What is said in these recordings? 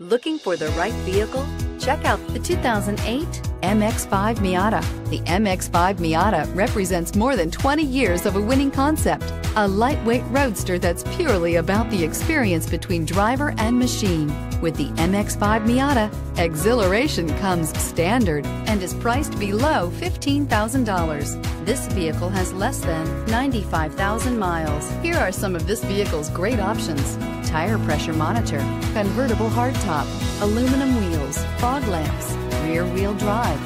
Looking for the right vehicle? Check out the 2008 MX-5 Miata. The MX-5 Miata represents more than 20 years of a winning concept, a lightweight roadster that's purely about the experience between driver and machine. With the MX-5 Miata, exhilaration comes standard and is priced below $15,000. This vehicle has less than 95,000 miles. Here are some of this vehicle's great options: tire pressure monitor, convertible hardtop, aluminum wheels, fog lamps, rear-wheel drive,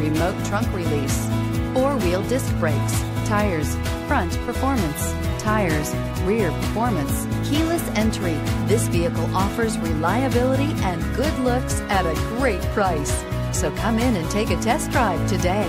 remote trunk release, four-wheel disc brakes, tires, front performance, tires, rear performance, keyless entry. This vehicle offers reliability and good looks at a great price. So come in and take a test drive today.